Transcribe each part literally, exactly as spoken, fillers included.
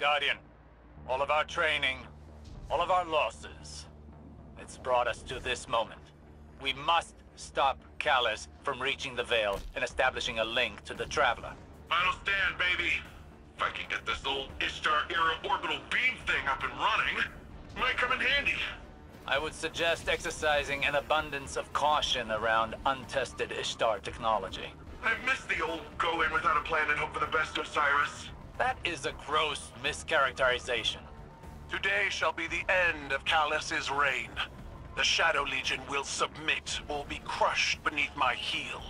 Guardian. All of our training, all of our losses, it's brought us to this moment. We must stop Calus from reaching the Veil and establishing a link to the Traveler. Final stand, baby! If I can get this old Ishtar-era orbital beam thing up and running, it might come in handy. I would suggest exercising an abundance of caution around untested Ishtar technology. I miss the old go in without a plan and hope for the best, Osiris. That is a gross mischaracterization. Today shall be the end of Calus's reign. The Shadow Legion will submit or be crushed beneath my heel.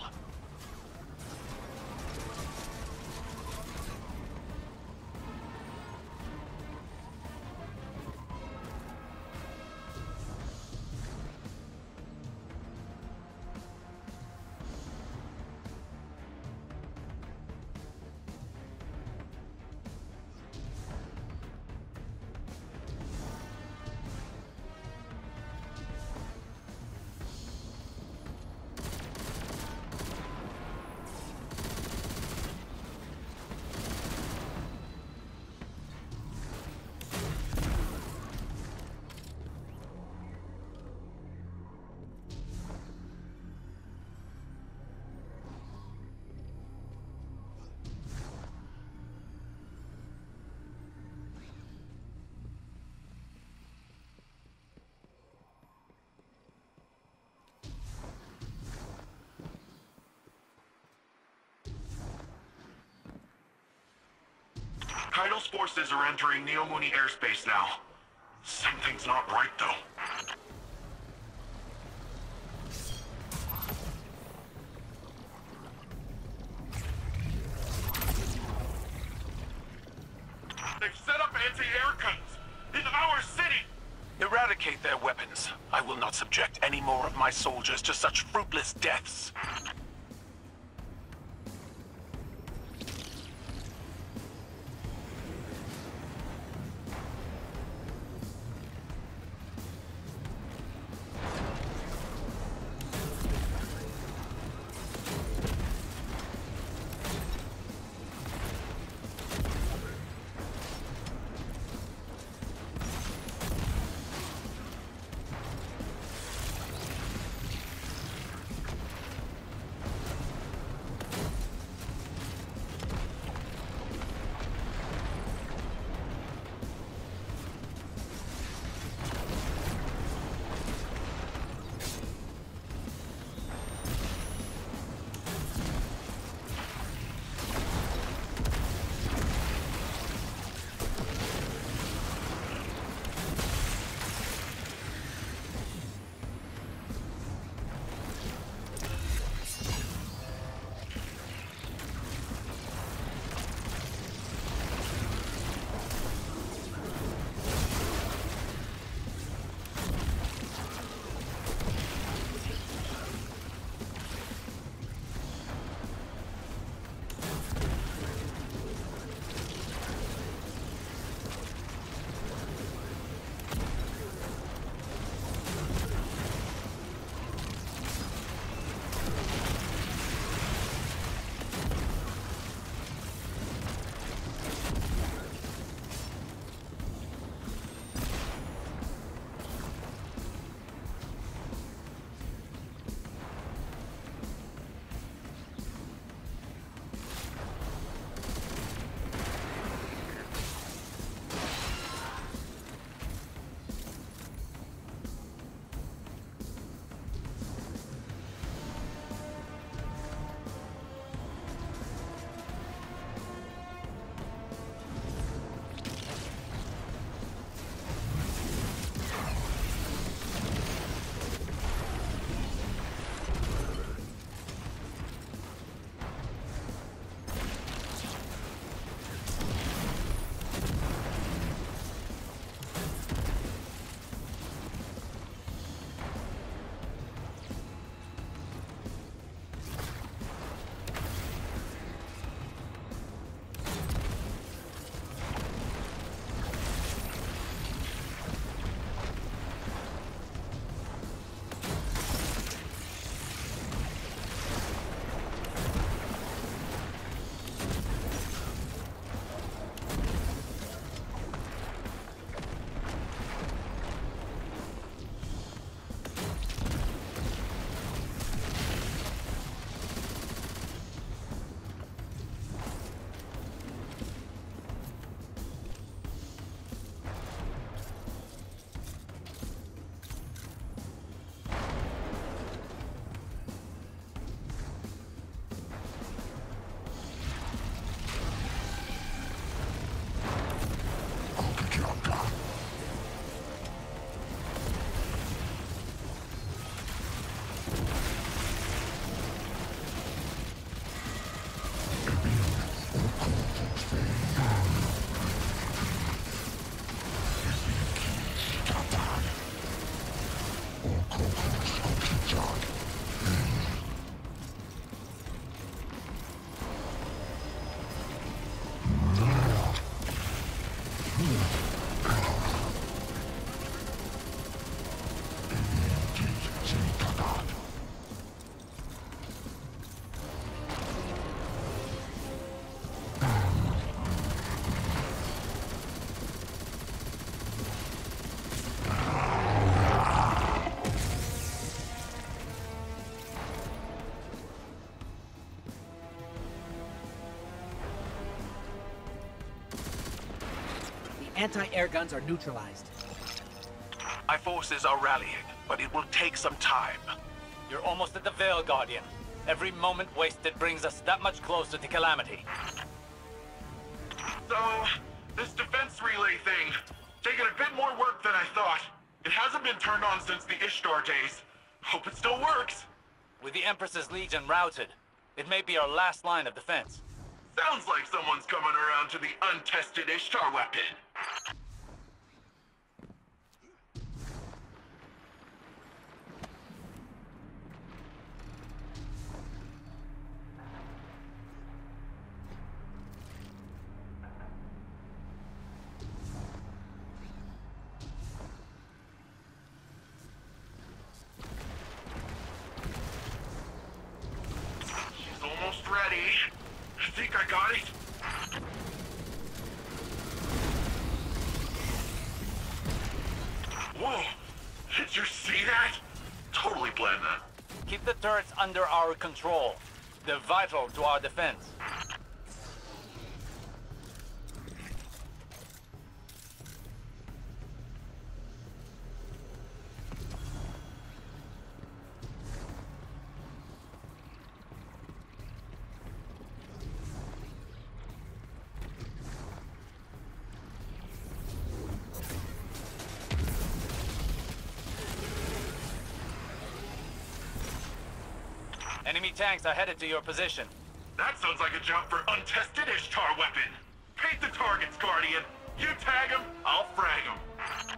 Keitel's forces are entering Neomuna airspace now. Something's not right, though. They've set up anti-air guns in our city! Eradicate their weapons. I will not subject any more of my soldiers to such fruitless deaths. Anti-air guns are neutralized. My forces are rallying, but it will take some time. You're almost at the Veil, Guardian. Every moment wasted brings us that much closer to calamity. So, this defense relay thing, taking a bit more work than I thought. It hasn't been turned on since the Ishtar days. Hope it still works. With the Empress's Legion routed, it may be our last line of defense. Sounds like someone's coming around to the untested Ishtar weapon. Under our control. They're vital to our defense. Enemy tanks are headed to your position. That sounds like a job for untested Ishtar weapon. Paint the targets, Guardian. You tag them, I'll frag them.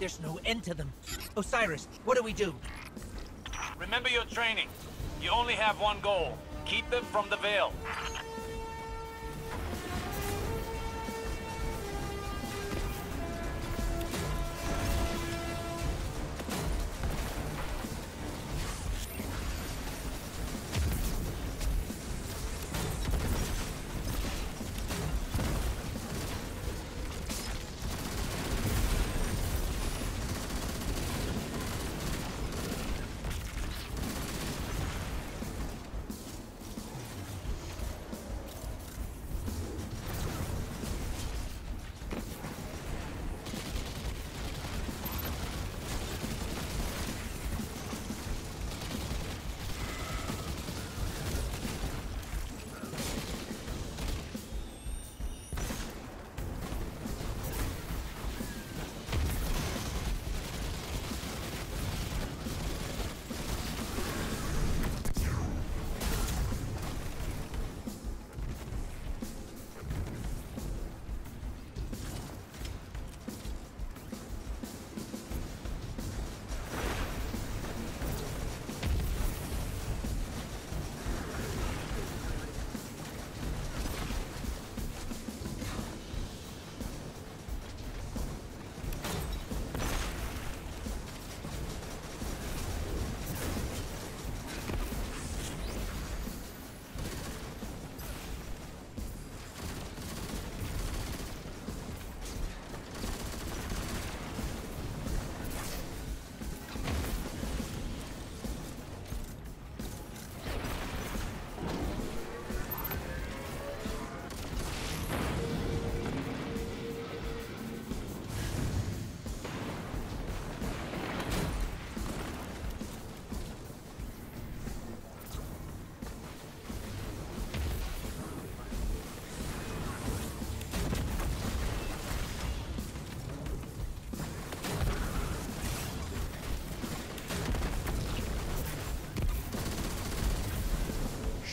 There's no end to them. Osiris, what do we do? Remember your training. You only have one goal. Keep them from the Veil.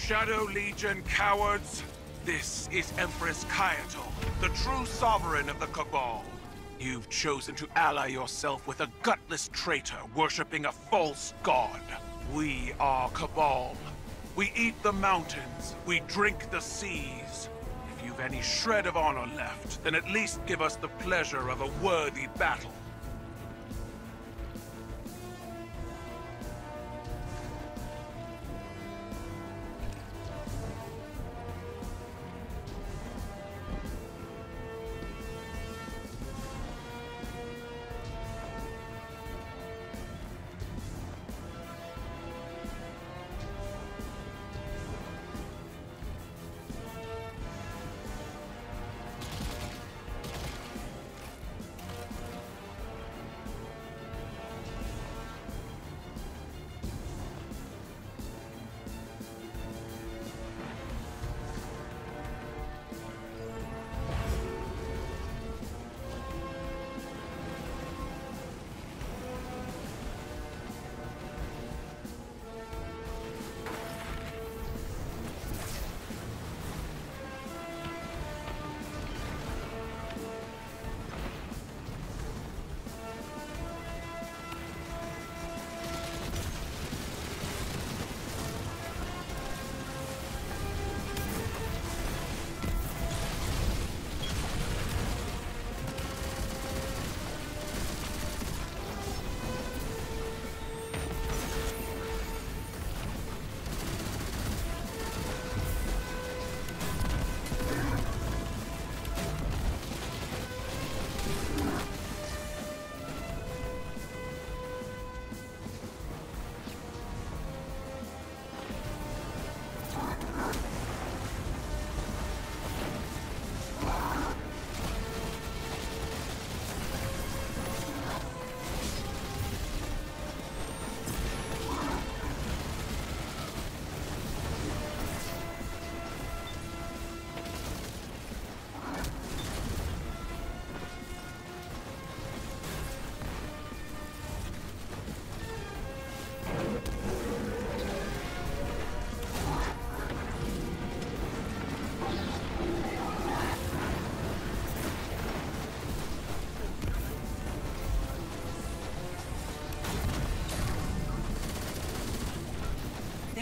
Shadow Legion cowards, this is Empress Kydle, the true sovereign of the Cabal. You've chosen to ally yourself with a gutless traitor worshipping a false god. We are Cabal. We eat the mountains, we drink the seas. If you've any shred of honor left, then at least give us the pleasure of a worthy battle.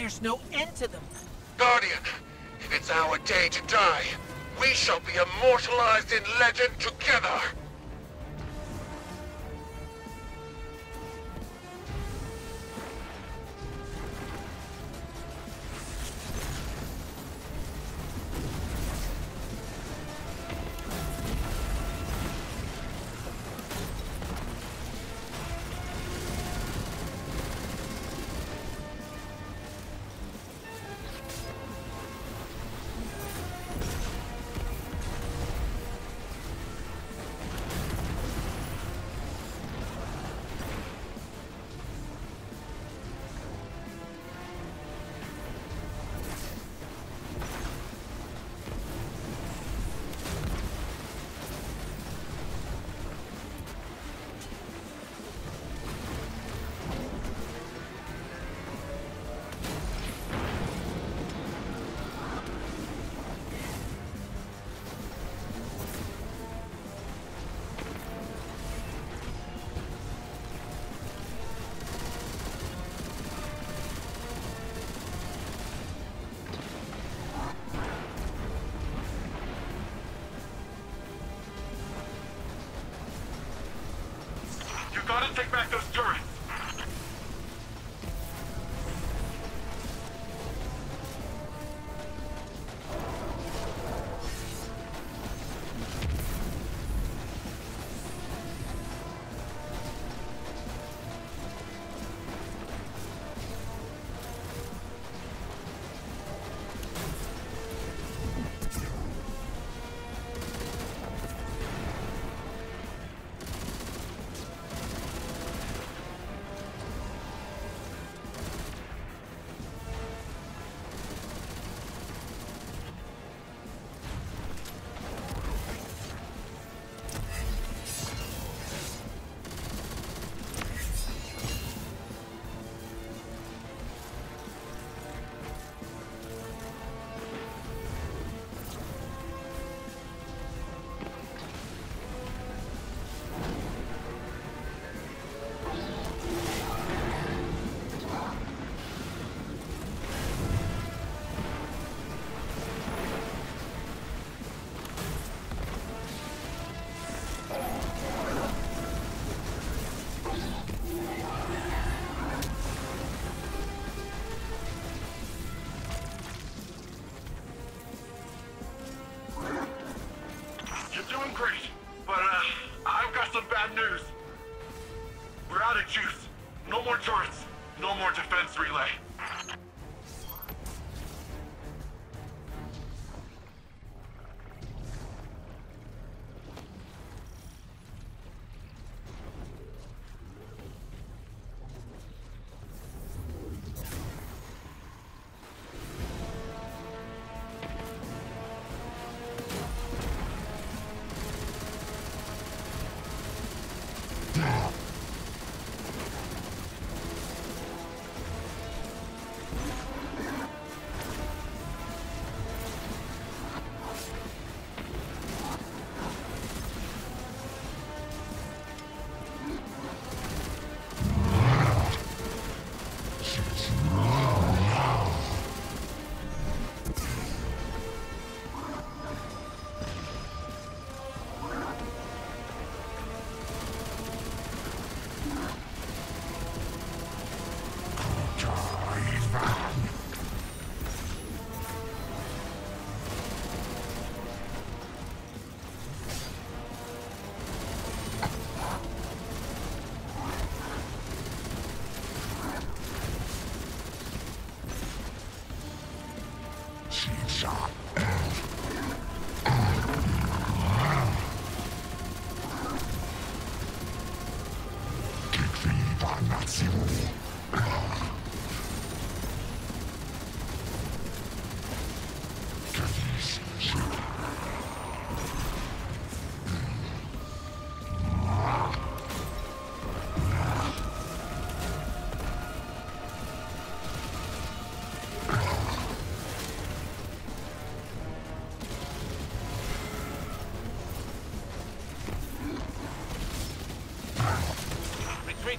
There's no end to them. Guardian, it's our day to die. We shall be immortalized in legend together. Gotta take back those turrets!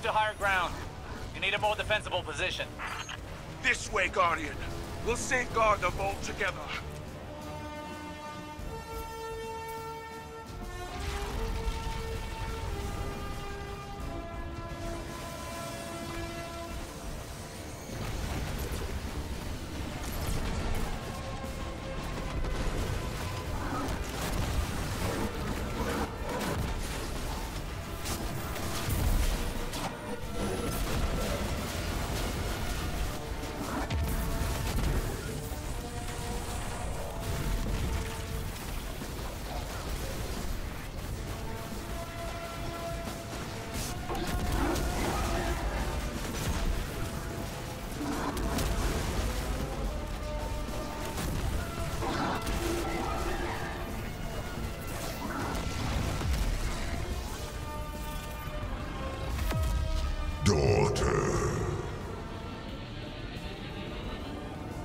To higher ground. You need a more defensible position. This way, Guardian. We'll safeguard the vault together.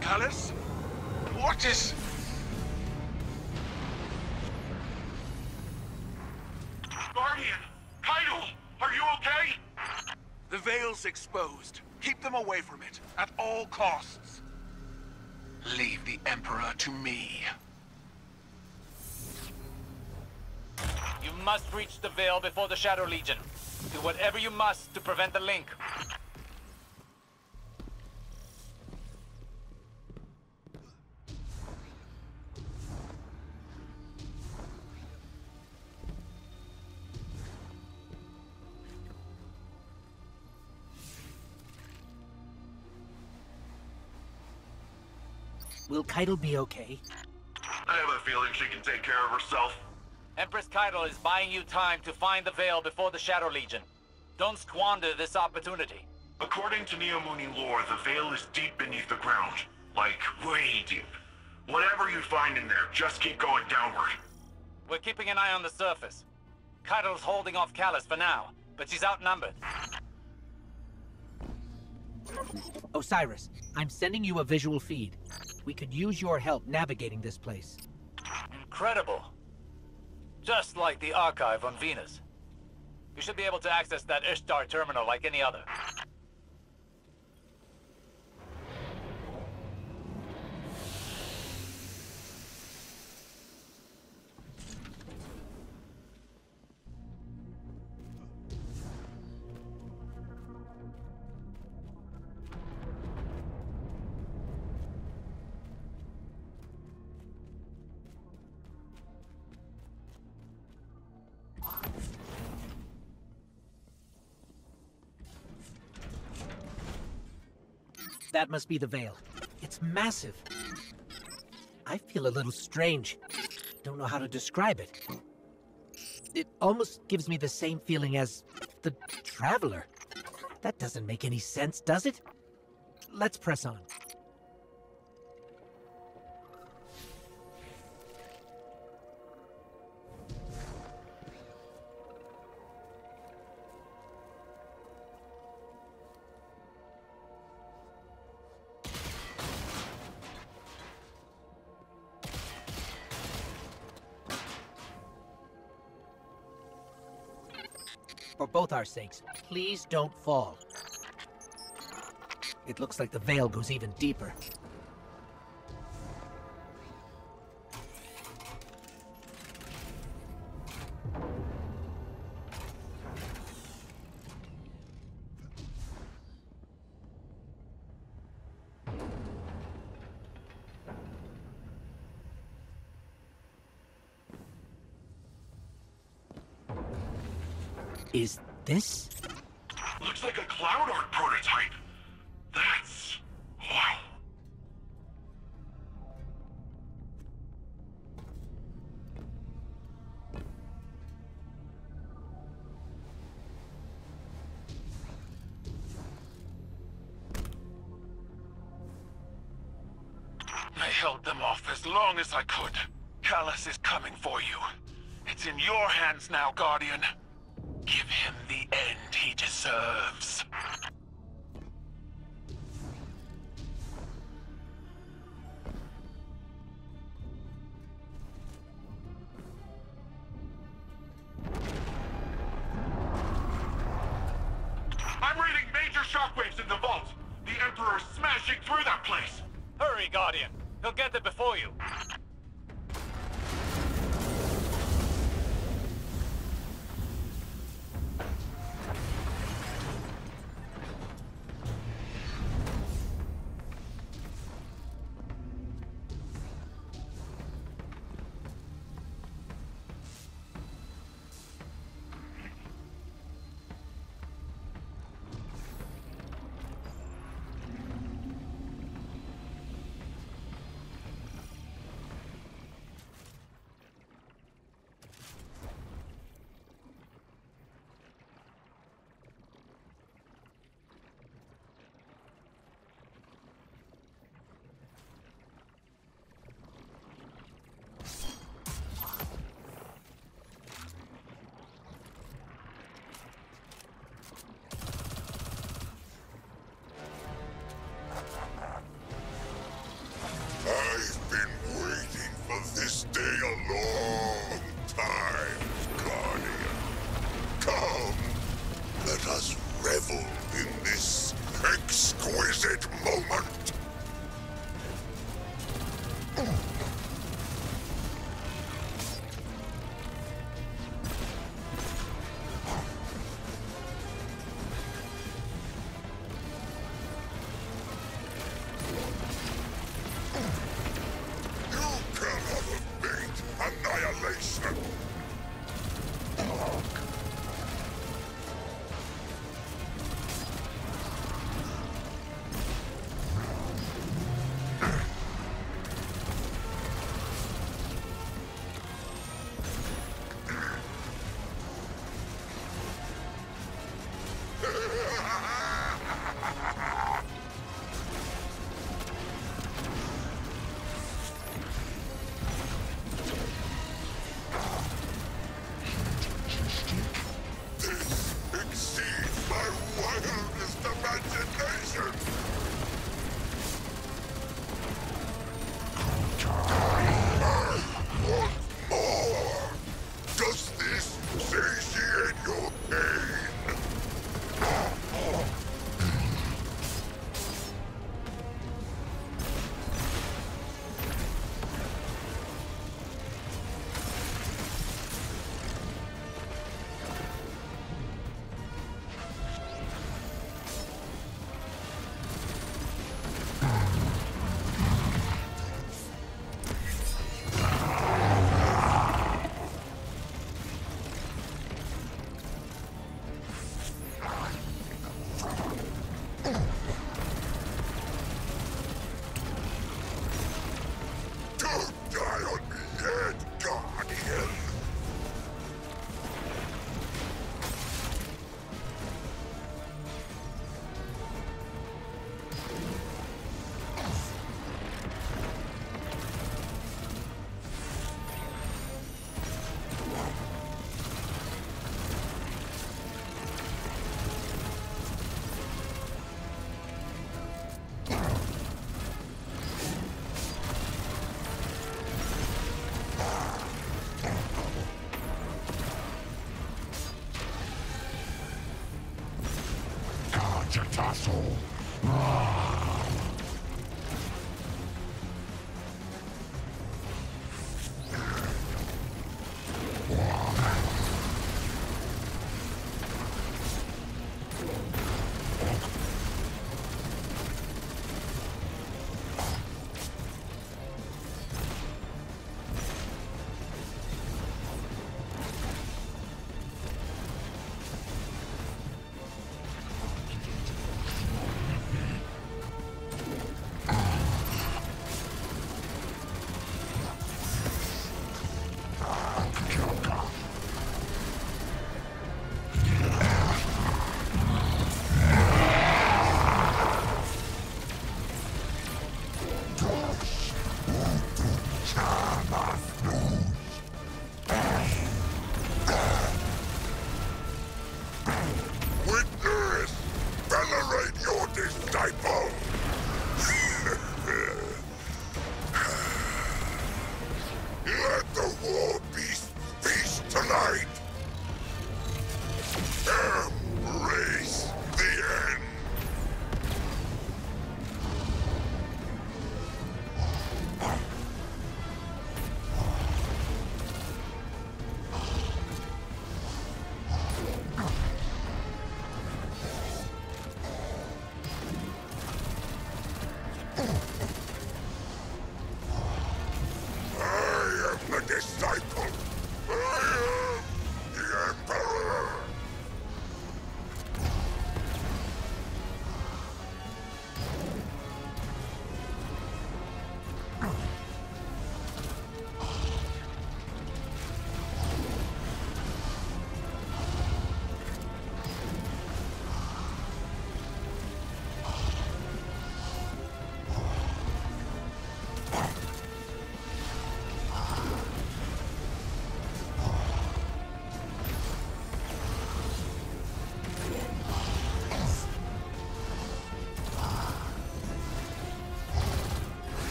Calus? What is... Guardian! Kydle! Are you okay? The Veil's exposed. Keep them away from it, at all costs. Leave the Emperor to me. You must reach the Veil before the Shadow Legion. Do whatever you must to prevent the link. Will Kydle be okay? I have a feeling she can take care of herself. Empress Kydle is buying you time to find the Veil before the Shadow Legion. Don't squander this opportunity. According to Neomuna lore, the Veil is deep beneath the ground. Like, way deep. Whatever you find in there, just keep going downward. We're keeping an eye on the surface. Keitel's holding off Calus for now, but she's outnumbered. Osiris, I'm sending you a visual feed. We could use your help navigating this place. Incredible. Just like the archive on Venus. You should be able to access that Ishtar terminal like any other. That must be the Veil. It's massive. I feel a little strange. Don't know how to describe it. It almost gives me the same feeling as the Traveler. That doesn't make any sense, does it? Let's press on. For both our sakes, please don't fall. It looks like the Veil goes even deeper. Is this? Looks like a cloud art prototype. That's... wow. I held them off as long as I could. Calus is coming for you. It's in your hands now, Guardian. Give him the end he deserves. I'm reading major shockwaves in the vault. The Emperor's smashing through. place. Hurry, Guardian. He'll get there before you. I am the disciple. I am the Emperor.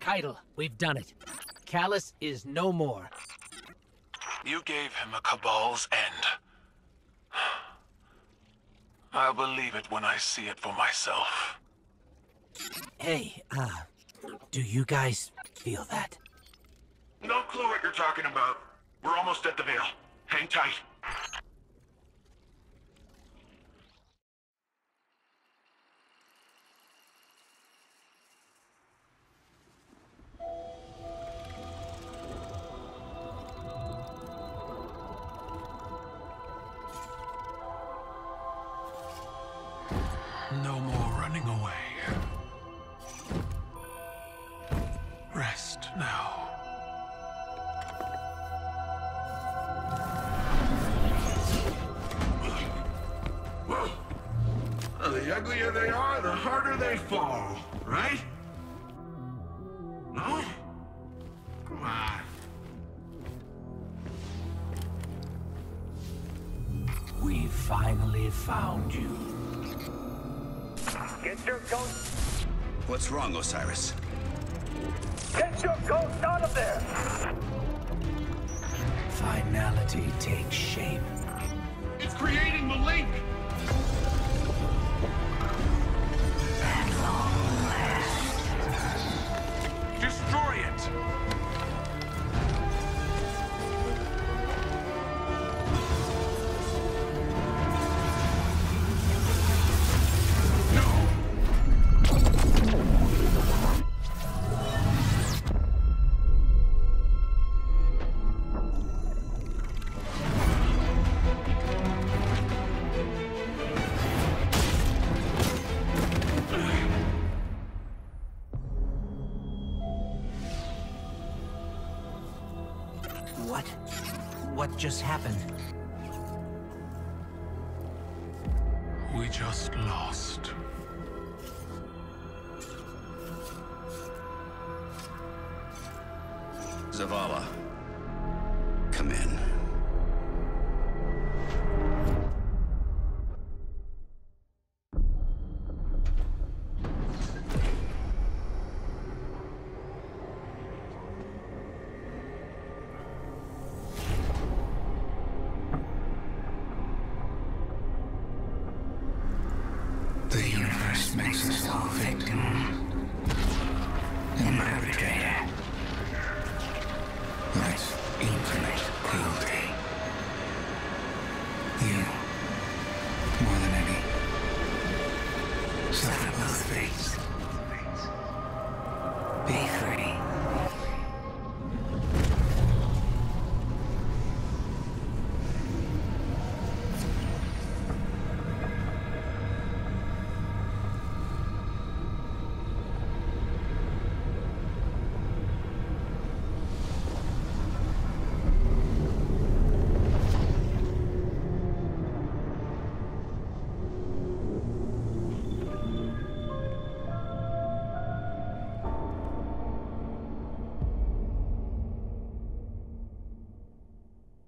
Kydle, we've done it. Calus is no more. You gave him a Cabal's end. I'll believe it when I see it for myself. Hey, uh, do you guys feel that? No clue what you're talking about. We're almost at the Veil. Hang tight. No more running away. Rest now. Well, the uglier they are, the harder they fall, right? No? Come on. We finally found you. Get your ghost! What's wrong, Osiris? Get your ghost out of there! Finality takes shape. It's creating the link! At long last. Destroy it! What just happened? We just lost. Zavala, come in. makes us all victims. And perpetrator. That's infinite cruelty. You, more than any, suffer both fates. Be free.